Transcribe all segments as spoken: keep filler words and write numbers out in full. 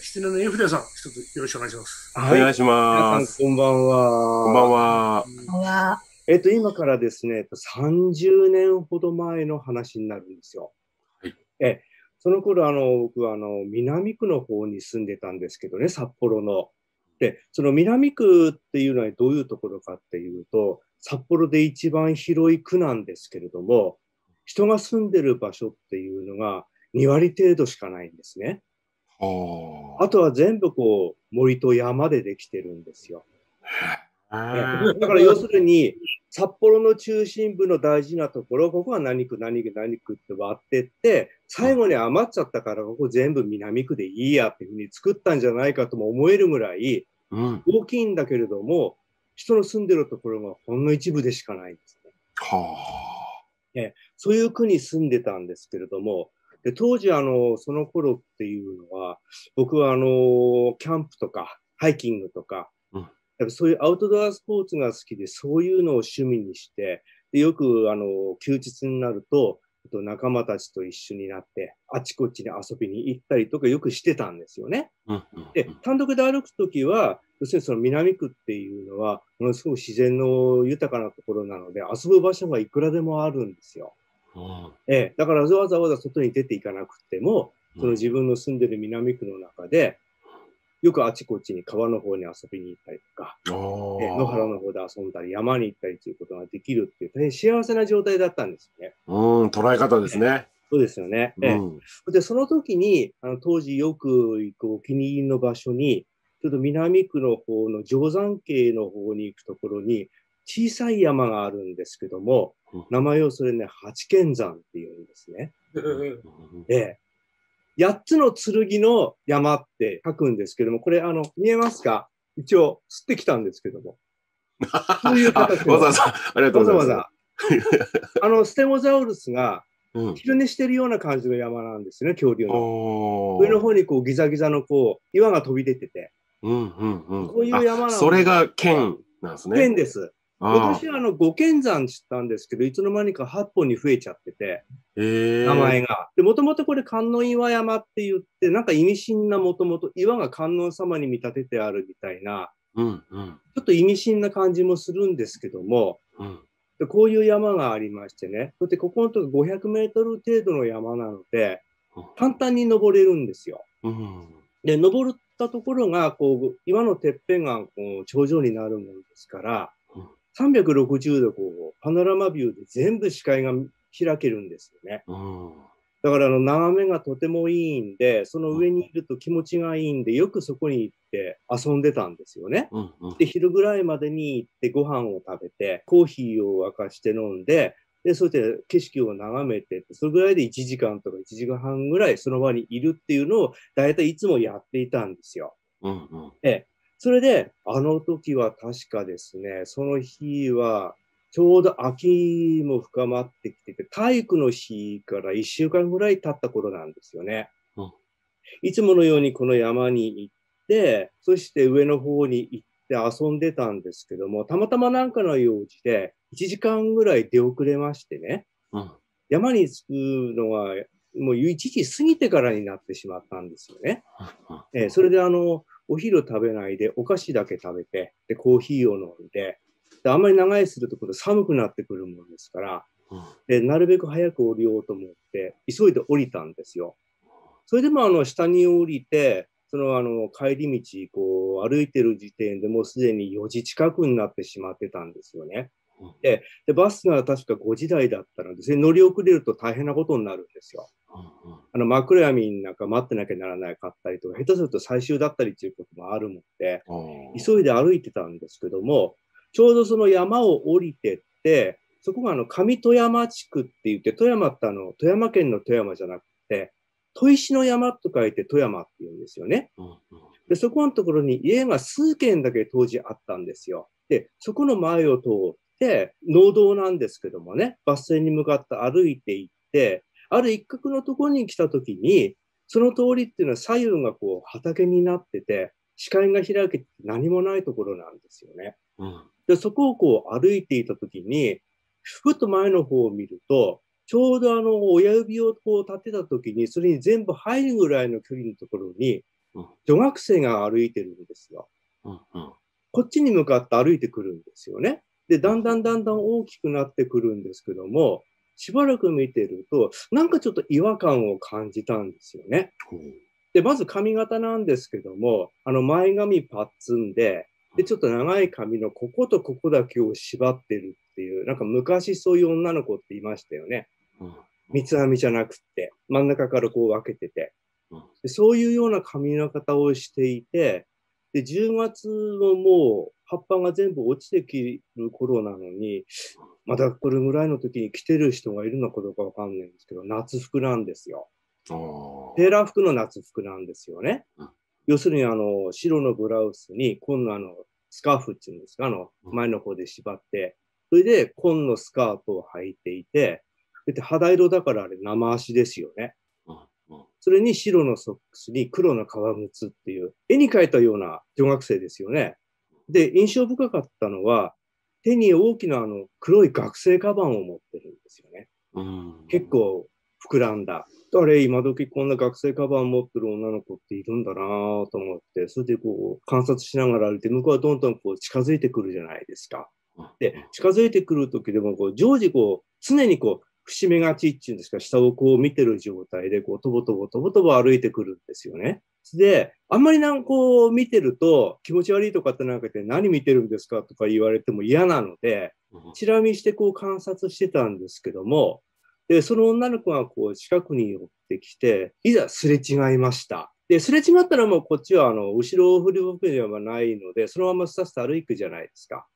キツネのインフレさん、一つよろしくお願いします。はい、お願いします。皆さん、こんばんは。こんばんは。こんばんは。えっと、今からですね、さんじゅうねんほど前の話になるんですよ。はい。え、その頃、あの、僕は、あの、南区の方に住んでたんですけどね、札幌の。で、その南区っていうのはどういうところかっていうと、札幌で一番広い区なんですけれども、人が住んでる場所っていうのがにわり程度しかないんですね。あとは全部こう森と山でできてるんですよ。だから要するに札幌の中心部の大事なところ、ここは何区何区何区って割ってって、最後に余っちゃったからここ全部南区でいいやっていうふうに作ったんじゃないかとも思えるぐらい大きいんだけれども、人の住んでるところがほんの一部でしかないんですね。ね、そういう区に住んでたんですけれども、で当時あの、その頃っていうのは、僕はあのキャンプとかハイキングとか、うん、そういうアウトドアスポーツが好きで、そういうのを趣味にして、でよくあの休日になると、仲間たちと一緒になって、あちこちに遊びに行ったりとか、よくしてたんですよね。で、単独で歩くときは、要するにその南区っていうのは、ものすごく自然の豊かなところなので、遊ぶ場所がいくらでもあるんですよ。ええ、だからわざわざ外に出ていかなくても、その自分の住んでる南区の中で、よくあちこちに川の方に遊びに行ったりとか、ええ、野原の方で遊んだり、山に行ったりということができるっていう、大変幸せな状態だったんですよね。うん、捉え方ですね。ええ、そうですよね。ええ、うん、で、その時に、あの当時よく行くお気に入りの場所に、ちょっと南区の方の定山渓の方に行くところに、小さい山があるんですけども、名前をそれね、八剣山っていうんですね。ええ、やっつの剣の山って書くんですけども、これ、あの、見えますか？一応、吸ってきたんですけども。そういう形で。わざわざ、ありがとうございます。わざわざ。あの、ステゴザウルスが、昼寝してるような感じの山なんですね、恐竜の。上の方にこう、ギザギザのこう、岩が飛び出てて。うんうんうん。こういう山なんです。それが剣なんですね。剣です。私はあのごけんざん知ったんですけど、いつの間にかはっぽんに増えちゃってて、名前が。で、もともとこれ観音岩山って言って、なんか意味深なもともと岩が観音様に見立ててあるみたいな、うんうん、ちょっと意味深な感じもするんですけども、うん、でこういう山がありましてね、そしてここのとこごひゃくメートル程度の山なので、簡単に登れるんですよ。うん、で、登ったところがこう、岩のてっぺんがこう頂上になるものですから、さんびゃくろくじゅうどこうパノラマビューで全部視界が開けるんですよね。うん、だからあの眺めがとてもいいんで、その上にいると気持ちがいいんで、よくそこに行って遊んでたんですよね。うんうん、で、昼ぐらいまでに行ってご飯を食べて、コーヒーを沸かして飲んで、で、そして景色を眺めて、それぐらいでいちじかんとかいちじかんはんぐらいその場にいるっていうのを大体いつもやっていたんですよ。うんうん、えそれで、あの時は確かですね、その日は、ちょうど秋も深まってきてて、体育の日からいっしゅうかんぐらい経った頃なんですよね。うん、いつものようにこの山に行って、そして上の方に行って遊んでたんですけども、たまたまなんかの用事で、いちじかんぐらい出遅れましてね、うん、山に着くのが、もういちじ過ぎてからになってしまったんですよね。うん、えー、それであの、お昼食べないで、お菓子だけ食べて、で、コーヒーを飲んで、で、あんまり長居するところ寒くなってくるものですから、で、なるべく早く降りようと思って、急いで降りたんですよ。それでも、あの、下に降りて、その、あの、帰り道、こう、歩いてる時点でもうすでによじ近くになってしまってたんですよね。で、でバスが確かごじ台だったので、それ乗り遅れると大変なことになるんですよ。あの真っ暗闇なんか待ってなきゃならないかったりとか、下手すると最終だったりということもあるので、急いで歩いてたんですけども、ちょうどその山を降りてって、そこがあの上富山地区って言って、富山ってあの富山県の富山じゃなくて、砥石の山と書いて富山って言うんですよね。で、そこのところに家が数軒だけ当時あったんですよ。で、そこの前を通って、農道なんですけどもね、バス停に向かって歩いていって、ある一角のところに来たときに、その通りっていうのは左右がこう畑になってて、視界が開けて何もないところなんですよね。うん、で、そこをこう歩いていたときに、ふっと前の方を見ると、ちょうどあの親指をこう立てたときに、それに全部入るぐらいの距離のところに、うん、女学生が歩いてるんですよ。うんうん、こっちに向かって歩いてくるんですよね。で、だんだんだんだん大きくなってくるんですけども、しばらく見てると、なんかちょっと違和感を感じたんですよね。で、まず髪型なんですけども、あの前髪パッツンで、で、ちょっと長い髪のこことここだけを縛ってるっていう、なんか昔そういう女の子っていましたよね。三つ編みじゃなくって、真ん中からこう分けてて。で、そういうような髪の型をしていて、で、じゅうがつのもう葉っぱが全部落ちてきる頃なのに、またこれぐらいの時に着てる人がいるのかどうかわかんないんですけど、夏服なんですよ。テーラー服の夏服なんですよね。うん、要するにあの、白のブラウスに、紺のあの、スカーフっていうんですか、あの、前の方で縛って、それで紺のスカートを履いていて、で、肌色だからあれ生足ですよね。それに白のソックスに黒の革靴っていう、絵に描いたような女学生ですよね。で、印象深かったのは、手に大きなあの黒い学生カバンを持ってるんですよね。うん、結構膨らんだ。あれ、今時こんな学生カバン持ってる女の子っているんだなぁと思って、それでこう観察しながら歩いて、向こうはどんどんこう近づいてくるじゃないですか。で、近づいてくるときでもこう、常時こう、常にこう、節目がちっていうんですか、下をこう見てる状態で、こう、とぼとぼとぼとぼ歩いてくるんですよね。で、あんまりなんかこう見てると、気持ち悪いとかってなんかで、何見てるんですかとか言われても嫌なので、チラ見してこう観察してたんですけども、で、その女の子がこう近くに寄ってきて、いざすれ違いました。で、すれ違ったらもうこっちはあの、後ろを振り向くではないので、そのままスタスタ歩くじゃないですか。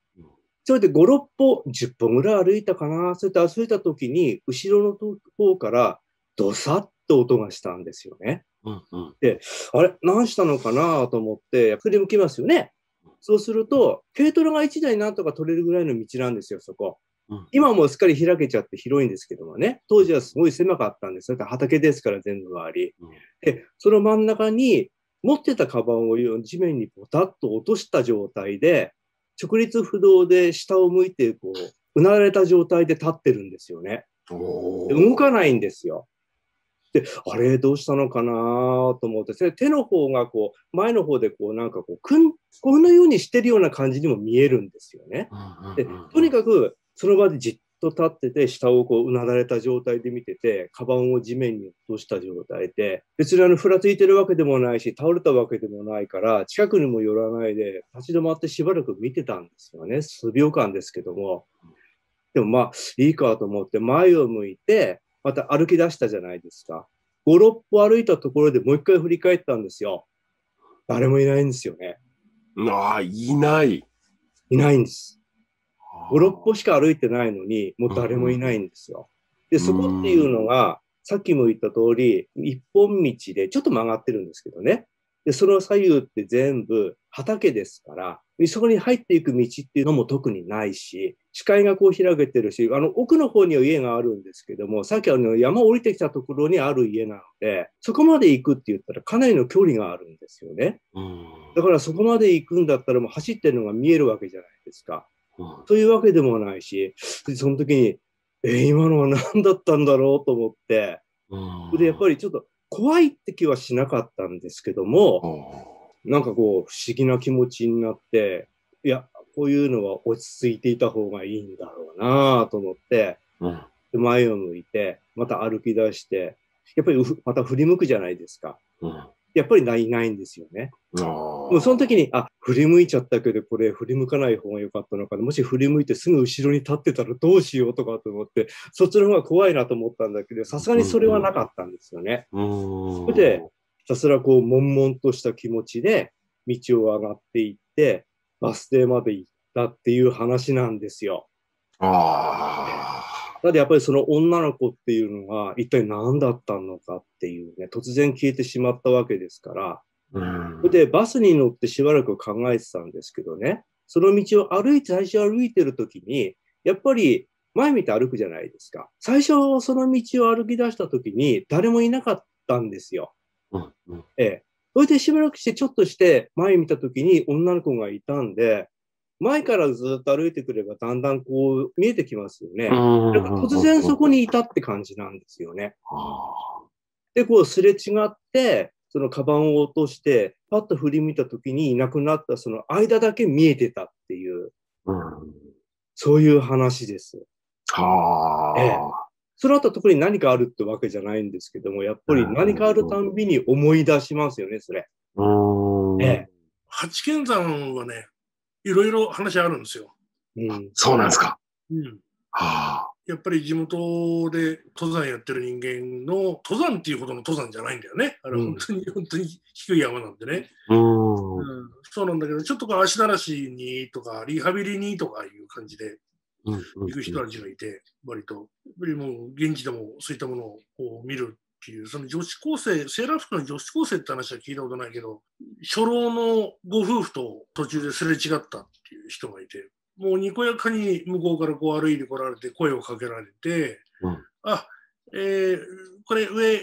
それでご、ろっぽ、じゅっぽんぐらい歩いたかな。それで歩いた時に、後ろの方からドサッと音がしたんですよね。うんうん、で、あれ、何したのかなと思って、振り向きますよね。そうすると、軽トラがいちだいなんとか取れるぐらいの道なんですよ、そこ。うん、今はもうすっかり開けちゃって広いんですけどもね。当時はすごい狭かったんですよ。畑ですから全部周り。うん、で、その真ん中に持ってたカバンを地面にボタッと落とした状態で、直立不動で下を向いて、こう、うなられた状態で立ってるんですよね。動かないんですよ。で、あれ、どうしたのかなと思って、手の方がこう、前の方でこう、なんかこう、くん、このようにしてるような感じにも見えるんですよね。で、とにかく、その場でじっと立ってて、下をこう、うなられた状態で見てて、カバンを地面に落とした状態で、別にあの、ふらついてるわけでもないし、倒れたわけでもないから、近くにも寄らないで、立ち止まってしばらく見てたんですよね。数秒間ですけども。でもまあ、いいかと思って、前を向いて、また歩き出したじゃないですか。ご、ろっぽ歩いたところでもう一回振り返ったんですよ。誰もいないんですよね。ああ、いない。いないんです。ご、ろっぽしか歩いてないのに、もう誰もいないんですよ。で、そこっていうのが、さっきも言った通り、一本道でちょっと曲がってるんですけどね。で、その左右って全部畑ですから、そこに入っていく道っていうのも特にないし、視界がこう開けてるし、あの、奥の方には家があるんですけども、さっきあの山降りてきたところにある家なので、そこまで行くって言ったらかなりの距離があるんですよね。だからそこまで行くんだったらもう走ってるのが見えるわけじゃないですか。というわけでもないし、その時に、えー、今のは何だったんだろうと思って、で、やっぱりちょっと怖いって気はしなかったんですけども、なんかこう、不思議な気持ちになって、いや、こういうのは落ち着いていた方がいいんだろうなと思って、で、前を向いて、また歩き出して、やっぱりまた振り向くじゃないですか。やっぱりないないんですよね。もうその時に、あ、振り向いちゃったけど、これ振り向かない方が良かったのかな。もし振り向いてすぐ後ろに立ってたらどうしようとかと思って、そっちの方が怖いなと思ったんだけど、さすがにそれはなかったんですよね。それで、ひたすらこう、悶々とした気持ちで、道を上がっていって、バス停まで行ったっていう話なんですよ。ああ。ただやっぱりその女の子っていうのが一体何だったのかっていうね、突然消えてしまったわけですから、うん、それでバスに乗ってしばらく考えてたんですけどね、その道を歩いて、最初歩いてる時に、やっぱり前見て歩くじゃないですか。最初その道を歩き出した時に誰もいなかったんですよ。うんうん、ええ。それでしばらくしてちょっとして前見た時に女の子がいたんで、前からずっと歩いてくればだんだんこう見えてきますよね。なんか突然そこにいたって感じなんですよね。で、こうすれ違って、そのカバンを落として、パッと振り見た時にいなくなったその間だけ見えてたっていう、うん、そういう話です。はあ、ええ。その後特に何かあるってわけじゃないんですけども、やっぱり何かあるたんびに思い出しますよね、それ。うん、ええ。八犬山はね、いろいろ話あるんですよ。うん、そうなんですか。うん。はあ。やっぱり地元で登山やってる人間の登山っていうほどの登山じゃないんだよね。あれ本当に、うん、本当に低い山なんでね。うん、うん。そうなんだけど、ちょっとこう足慣らしにとか、リハビリにとかいう感じで行く人たちがいて、割と。やっぱりもう現地でもそういったものをこう見るっていう、その女子高生、セーラー服の女子高生って話は聞いたことないけど、初老のご夫婦と途中ですれ違ったっていう人がいて。もうにこやかに向こうからこう歩いてこられて声をかけられて、うん、あ、えー、これ上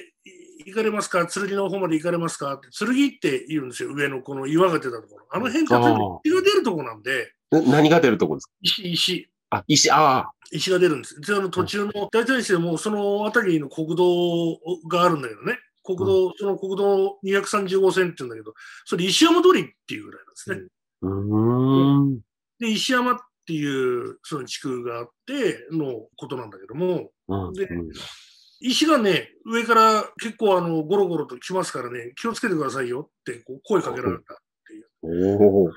行かれますか、剣の方まで行かれますかって、剣って言うんですよ、上のこの岩が出たところ。あの辺が血が出るとこなんで。何が出るとこですか？石、石。あ、石、ああ。石が出るんです。で、あの途中の、うん、大体ですよ、もうその辺りの国道があるんだけどね。国道、うん、その国道にひゃくさんじゅうごせんって言うんだけど、それ石山通りっていうぐらいなんですね。うん。うんで、石山っていうその地区があってのことなんだけども、うん、で、石がね、上から結構あの、ゴロゴロと来ますからね、気をつけてくださいよってこう声かけられたっていう。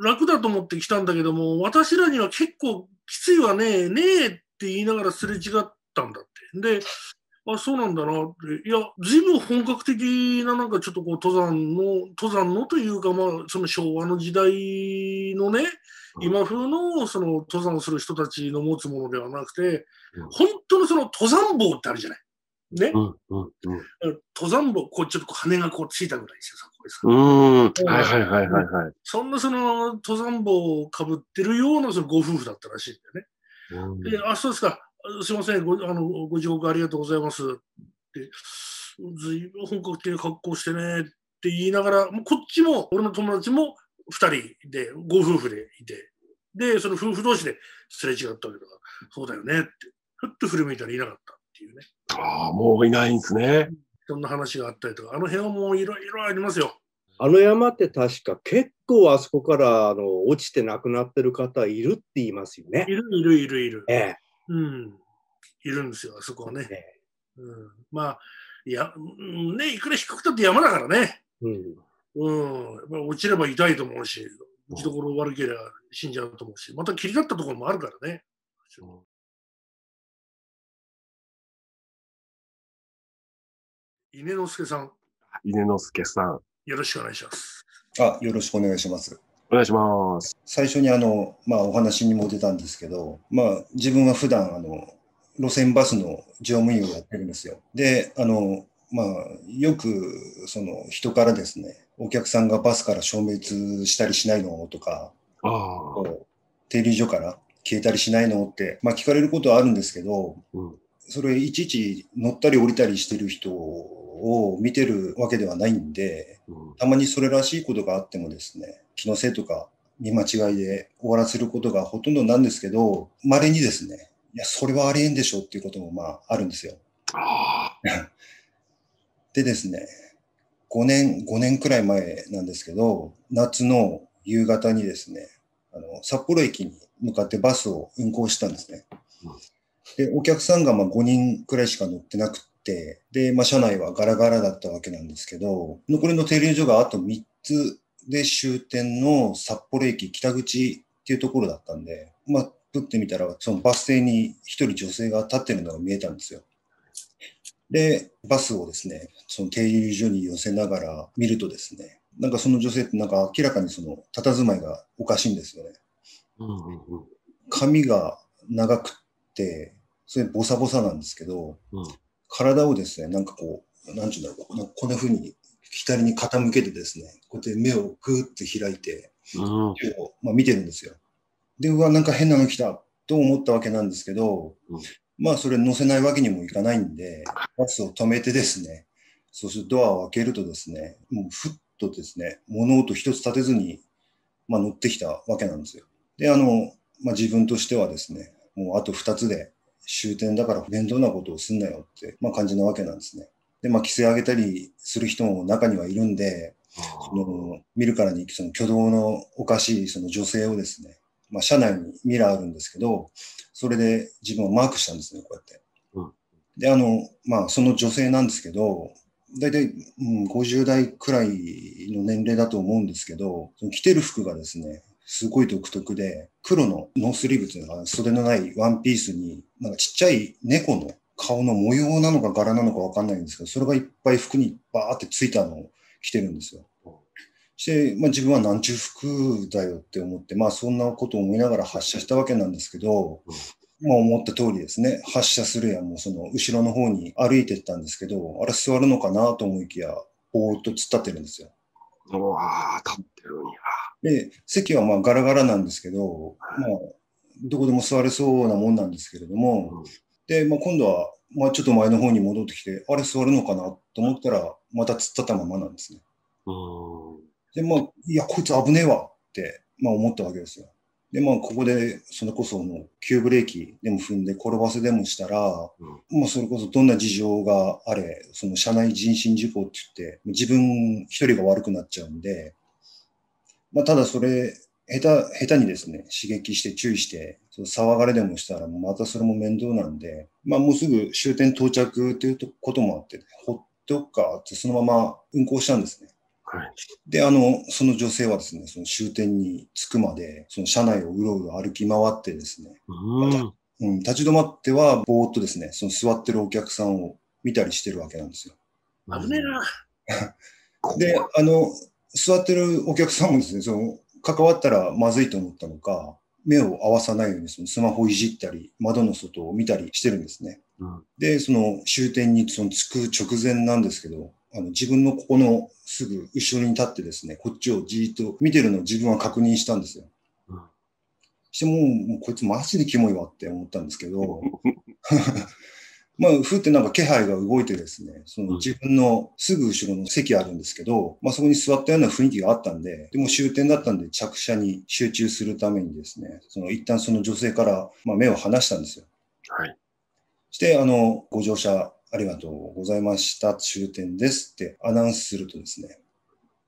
で、楽だと思って来たんだけども、私らには結構きついわね、ねえって言いながらすれ違ったんだって。で、あ、そうなんだなって。いや、随分本格的ななんかちょっとこう登山の、登山のというか、まあ、その昭和の時代のね、今風のその登山をする人たちの持つものではなくて、うん、本当のその登山帽ってあるじゃない。ね。うんうんうん、登山帽、こうちょっと羽がこうついたぐらいですよ、さ、これさ。うん。はいはいはいはいはい。そんなその登山帽をかぶってるようなそのご夫婦だったらしいんだよね。うん、で、あ、そうですか。すいません、ご、あの、ご時刻ありがとうございます。って、ずいぶん本格的な格好してねって言いながら、もうこっちも、俺の友達も、ふたりで、ご夫婦でいて、で、その夫婦同士ですれ違ったわけだから、そうだよねって、ふっと振り向いたらいなかったっていうね。ああ、もういないんですね。そんな話があったりとか、あの辺はもういろいろありますよ。あの山って確か結構あそこからあの落ちて亡くなってる方いるって言いますよね。いるいるいるいる。ええ。うん。いるんですよ、あそこはね。ええ、うん。まあ、いや、うん、ね、いくら低くたって山だからね。うん。うん、やっぱ落ちれば痛いと思うし、打ちどころ悪ければ死んじゃうと思うし、また切り立ったところもあるからね。稲之助さん。稲之助さん。よろしくお願いします。あ、よろしくお願いします。お願いします。最初にあの、まあ、お話にも出たんですけど、まあ、自分は普段あの路線バスの乗務員をやってるんですよ。で、あの、まあ、よくその人からですね、お客さんがバスから消滅したりしないのとか、停留所から消えたりしないのって、まあ、聞かれることはあるんですけど、うん、それいちいち乗ったり降りたりしてる人を見てるわけではないんで、うん、たまにそれらしいことがあってもですね、気のせいとか見間違いで終わらせることがほとんどなんですけど、稀にですね、いや、それはありえんでしょっていうこともまああるんですよ。あでですね、ごねん、ごねんくらい前なんですけど、夏の夕方にですね、あの、札幌駅に向かってバスを運行したんですね。で、お客さんがまあごにんくらいしか乗ってなくって、で、まあ車内はガラガラだったわけなんですけど、残りの停留所があとみっつで終点の札幌駅北口っていうところだったんで、まあ、撮ってみたら、そのバス停にひとり女性が立ってるのが見えたんですよ。で、バスをですね、その停留所に寄せながら見るとですね、なんかその女性ってなんか明らかにその佇まいがおかしいんですよね。髪が長くって、それボサボサなんですけど、うん、体をですね、なんかこう、なんていうんだろう、なんかこんな風に左に傾けてですね、こうやって目をグーって開いて、うん、まあ見てるんですよ。で、うわ、なんか変なの来たと思ったわけなんですけど、うんまあ、それ乗せないわけにもいかないんで、バスを止めてですね、そうするとドアを開けるとですね、もうふっとですね、物音一つ立てずに、まあ、乗ってきたわけなんですよ。で、あの、まあ、自分としてはですね、もうあとふたつで終点だから面倒なことをすんなよって、まあ、感じなわけなんですね。で、まあ、規制上げたりする人も中にはいるんで、その見るからにその挙動のおかしいその女性をですね、まあ、車内にミラーあるんですけど、それで自分をマークしたんですね、こうやって。うん、で、あの、まあ、その女性なんですけど、大体、うん、ごじゅう代くらいの年齢だと思うんですけど、その着てる服がですね、すごい独特で、黒のノースリーブっていうのが袖のないワンピースに、なんかちっちゃい猫の顔の模様なのか柄なのかわかんないんですけど、それがいっぱい服にバーってついたのを着てるんですよ。して、まあ、自分はなんちゅう服だよって思って、まあ、そんなことを思いながら発射したわけなんですけど、まあ、思った通りですね、発射するやもうその後ろの方に歩いてったんですけど、あれ座るのかなと思いきや、ぼーっと突っ立ってるんですよ。うわー、立ってるんや。で、席はまあガラガラなんですけど、まあ、どこでも座れそうなもんなんですけれども、うん、で、まあ、今度は、まあ、ちょっと前の方に戻ってきて、あれ座るのかなと思ったら、また突っ立ったままなんですね。うんで、まあ、いや、こいつ危ねえわって、まあ、思ったわけですよ。で、まあ、ここで、それこそ、急ブレーキでも踏んで転ばせでもしたら、うん、まあ、それこそどんな事情があれ、その車内人身事故って言って、自分一人が悪くなっちゃうんで、まあ、ただそれ、下手、下手にですね、刺激して注意して、その騒がれでもしたら、またそれも面倒なんで、まあ、もうすぐ終点到着っていうこともあって、ね、ほっとくかって、そのまま運行したんですね。で、あの、その女性はですね、その終点に着くまで、その車内をうろうろ歩き回ってですね、うんうん、立ち止まっては、ぼーっとですね、その座ってるお客さんを見たりしてるわけなんですよ。危ねえな。で、あの、座ってるお客さんもですね、その、関わったらまずいと思ったのか、目を合わさないようにそのスマホをいじったり、窓の外を見たりしてるんですね。うん、で、その終点にその着く直前なんですけど、あの自分のここのすぐ後ろに立ってですね、こっちをじーっと見てるのを自分は確認したんですよ。うん、してもう、もうこいつマジでキモいわって思ったんですけど、まあ、ふってなんか気配が動いてですね、その自分のすぐ後ろの席あるんですけど、まあそこに座ったような雰囲気があったんで、でも終点だったんで着車に集中するためにですね、その一旦その女性からまあ目を離したんですよ。はい。して、あの、ご乗車、ありがとうございました。終点ですってアナウンスするとですね、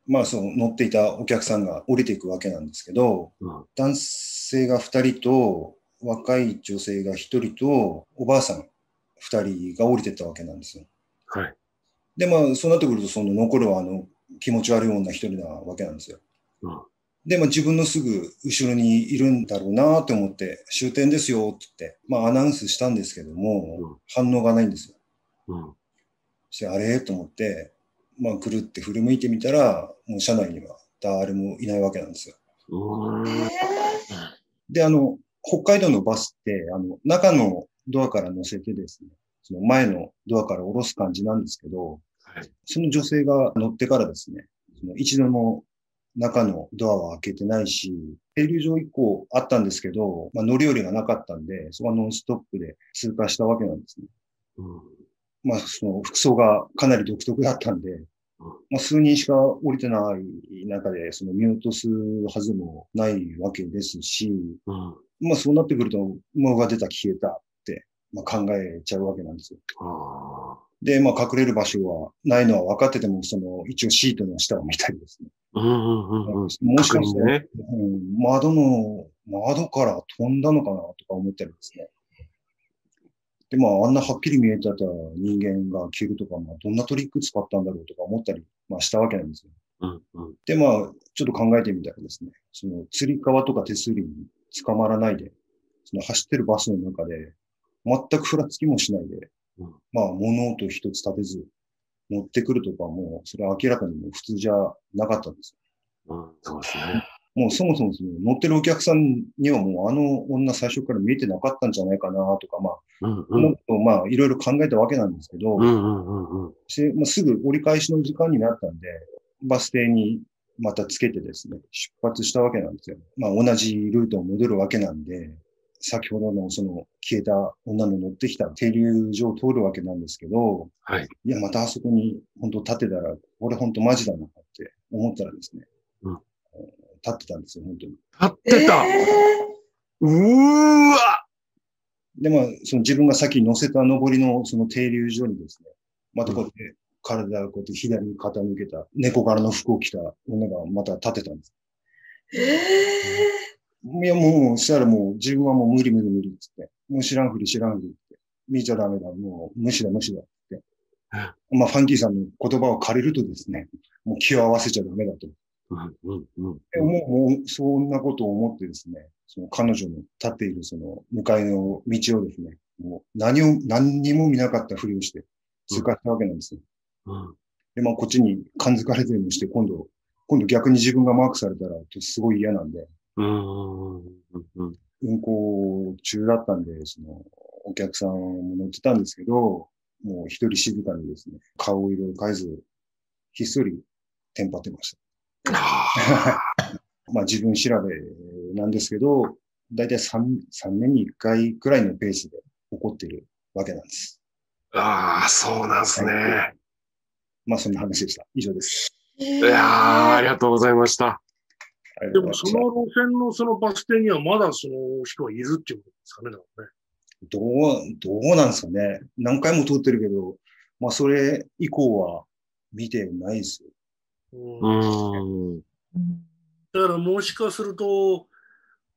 まあ、その乗っていたお客さんが降りていくわけなんですけど、うん、男性がふたりと若い女性がひとりとおばあさんふたりが降りていったわけなんですよ。はい。で、まあ、そうなってくると、その残るはあの気持ち悪い女ひとりなわけなんですよ。うん、で、まあ、自分のすぐ後ろにいるんだろうなと思って、終点ですよって言って、まあ、アナウンスしたんですけども、うん、反応がないんですよ。うん、してあれと思って、まあ、くるって振り向いてみたら、もう車内には誰もいないわけなんですよ。で、あの、北海道のバスって、あの、中のドアから乗せてですね、その前のドアから降ろす感じなんですけど、はい、その女性が乗ってからですね、その一度も中のドアは開けてないし、停留場いっこあったんですけど、まあ、乗り降りがなかったんで、そこはノンストップで通過したわけなんですね。うんまあ、その服装がかなり独特だったんで、まあ、数人しか降りてない中で、その見落とすはずもないわけですし、うん、まあそうなってくると、馬が出た消えたって、まあ、考えちゃうわけなんですよ。あで、まあ隠れる場所はないのは分かってても、その一応シートの下を見たりですね。もしかして、ねうん、窓の、窓から飛んだのかなとか思ったりですね。で、まあ、あんなはっきり見えてた人間が消えるとか、まあ、どんなトリック使ったんだろうとか思ったり、まあ、したわけなんですよ。うんうん、で、まあ、ちょっと考えてみたらですね、その、つり革とか手すりに捕まらないで、その、走ってるバスの中で、全くふらつきもしないで、うん、まあ、物音一つ立てず、乗ってくるとかも、それは明らかにもう普通じゃなかったんですよ。うん、そうですね。もうそもそもその乗ってるお客さんにはもうあの女最初から見えてなかったんじゃないかなとか、まあ、うんうん、もっとまあいろいろ考えたわけなんですけど、すぐ折り返しの時間になったんで、バス停にまたつけてですね、出発したわけなんですよ。まあ同じルートを戻るわけなんで、先ほどのその消えた女の乗ってきた停留所を通るわけなんですけど、はい、いやまたあそこに本当立てたら、これ本当マジだなって思ったらですね、うん立ってたんですよ、本当に。立ってた、えー、うーわで、まあ、その自分がさっき乗せた上りのその停留所にですね、またこうやって体をこうやって左に傾けた、猫柄の服を着た女がまた立てたんです。えー、いや、もう、したらもう、自分はもう無理無理無理ってって、もう知らんふり知らんふりって、見ちゃダメだ、もう無視だ無視だって。まあ、ファンキーさんの言葉を借りるとですね、もう気を合わせちゃダメだと。うんうんうんうん、もう、もう、そんなことを思ってですね、その彼女の立っているその向かいの道をですね、もう何を、何にも見なかったふりをして通過したわけなんですよ。うん、で、まあ、こっちに感づかれてるのして、今度、今度逆に自分がマークされたら、すごい嫌なんで、うんうんうん、運行中だったんで、その、お客さんも乗ってたんですけど、もう一人静かにですね、顔色を変えず、ひっそりテンパってました。まあ自分調べなんですけど、だいたいさんねんにいっかいくらいのペースで起こってるわけなんです。ああ、そうなんですね。はい、まあそんな話でした。以上です。いやあ、ありがとうございました。でもその路線のそのバス停にはまだその人はいるっていうことですかね、だからね。どう、どうなんですかね。何回も通ってるけど、まあそれ以降は見てないですよ。うん、だからもしかすると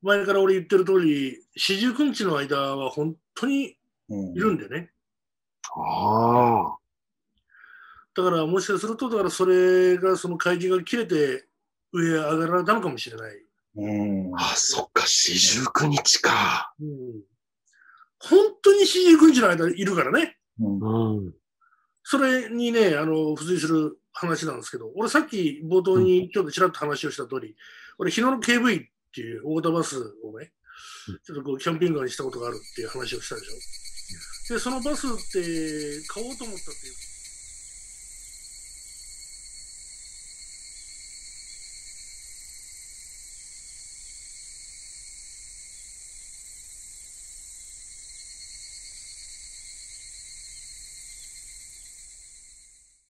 前から俺言ってる通りよんじゅうくにちの間は本当にいるんでね、うん、ああだからもしかするとだからそれがその会議が切れて上へ上がられたのかもしれない、うん、ああそっかよんじゅうくにちか、うん、本当によんじゅうくにちの間いるからね、うん、それにねあの付随する話なんですけど、俺さっき冒頭にちょっとちらっと話をした通り、俺日野の ケーブイ っていう大型バスをね、ちょっとこうキャンピングカーにしたことがあるっていう話をしたでしょ。で、そのバスって買おうと思ったっていう。